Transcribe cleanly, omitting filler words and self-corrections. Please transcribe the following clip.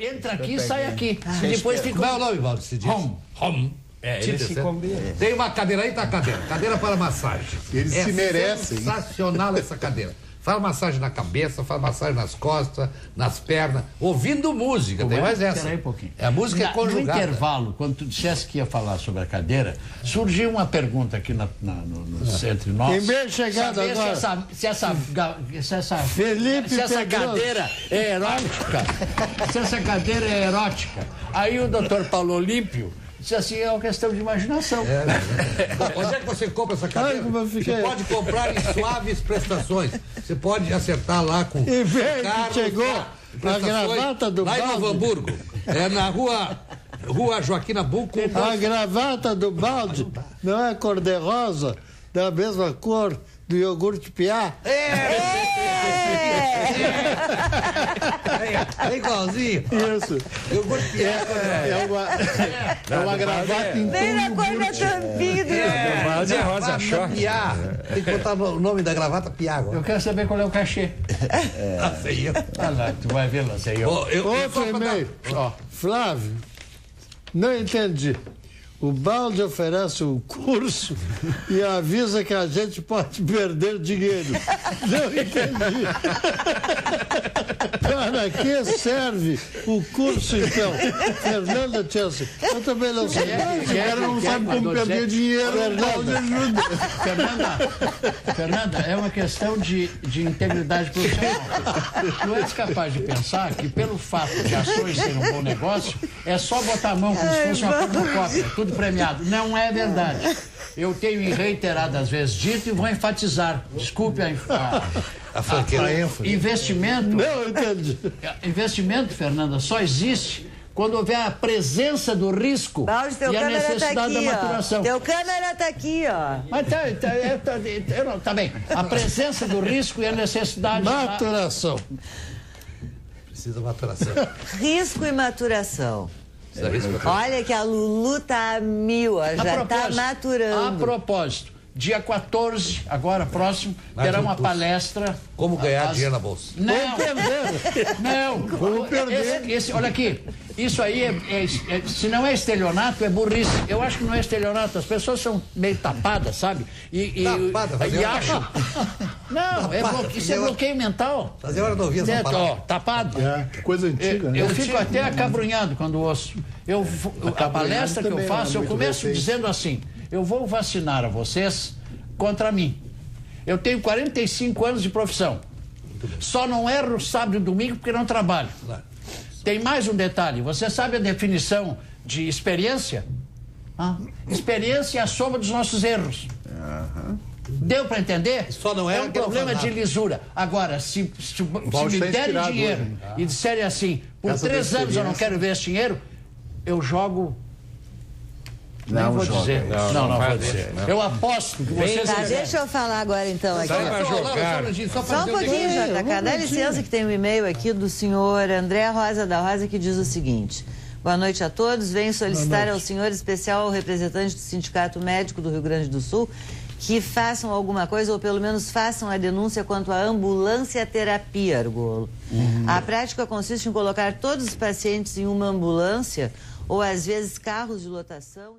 Entra aqui e sai aqui. Ah, depois fica. Qual é o nome, Ivaldo? Home. É, ele tem uma cadeira aí, tá a cadeira. Cadeira para massagem. Eles se merecem. Sensacional essa cadeira. Faz massagem na cabeça, faz massagem nas costas, nas pernas, ouvindo música. Tem mais essa. Espera aí um pouquinho. A música é conjugada. No intervalo, quando tu dissesse que ia falar sobre a cadeira, surgiu uma pergunta aqui entre nós. Tem bem chegado agora. Se essa cadeira é erótica. Se essa cadeira é erótica. Aí o doutor Paulo Olímpio disse assim, é uma questão de imaginação. Bom, onde é que você compra essa cadeira? Você pode comprar em suaves prestações. Você pode acertar lá com o Carlos, chegou a gravata do Baldi. Lá em Novo Hamburgo. É na rua Joaquina Buco. A gravata do Baldi não é cor de rosa, da mesma cor do iogurte piá. É igualzinho. Isso. Iogurte piá. É uma gravata inteira. Vem na cor da tampinha do iogurte. É rosa short. Piá. Tem que botar o nome da gravata piá agora. Eu quero saber qual é o cachê. Lá sei eu. Lá, tu vai ver lá, sei eu. Outro e-mail. Flávio, não entendi. O Baldi oferece um curso e avisa que a gente pode perder dinheiro. Não entendi. Para que serve o curso, então? Fernanda Tchessy. Eu também não sei. O cara não sabe como perder dinheiro. Fernanda, é uma questão de integridade profissional. Tu és capaz de pensar que, pelo fato de ações serem um bom negócio, é só botar a mão como se fosse uma fotocópia. Premiado. Não é verdade. Eu tenho reiteradas vezes dito e vou enfatizar. Desculpe a investimento. Não, entendi. Investimento, Fernanda, só existe quando houver a presença do risco e a necessidade da maturação. Teu câmera está aqui, ó. Mas tá bem. A presença do risco e a necessidade da maturação. Precisa maturação. Risco e maturação. Olha que a Lulu tá a mil, já tá maturando. A propósito, dia 14, agora próximo, terá uma palestra. Como ganhar dinheiro na bolsa? Não, não. Como perder? Olha aqui, isso aí se não é estelionato, é burrice. Eu acho que não é estelionato. As pessoas são meio tapadas, sabe? E acham. Não, isso é bloqueio mental. Fazer hora de ouvir essa palavra. Tapado. É, coisa antiga, né? Eu fico até acabrunhado quando ouço. A palestra que eu faço, eu começo dizendo assim: eu vou vacinar a vocês contra mim. Eu tenho 45 anos de profissão. Só não erro sábado e domingo porque não trabalho. Tem mais um detalhe. Você sabe a definição de experiência? Experiência é a soma dos nossos erros. Deu para entender? Só não é um problema de lisura. Agora, se me derem dinheiro e disserem assim, por 3 anos eu não quero ver esse dinheiro, eu jogo. Não vou dizer. Não vou dizer. Eu aposto que vocês... Deixa eu falar agora, então, aqui. Só um pouquinho, JK. Dá licença que tem um e-mail aqui do senhor André Rosa da Rosa que diz o seguinte: boa noite a todos. Venho solicitar ao senhor, especial ao representante do Sindicato Médico do Rio Grande do Sul, que façam alguma coisa, ou pelo menos façam a denúncia quanto à ambulância terapia, Argolo. A prática consiste em colocar todos os pacientes em uma ambulância, ou às vezes carros de lotação.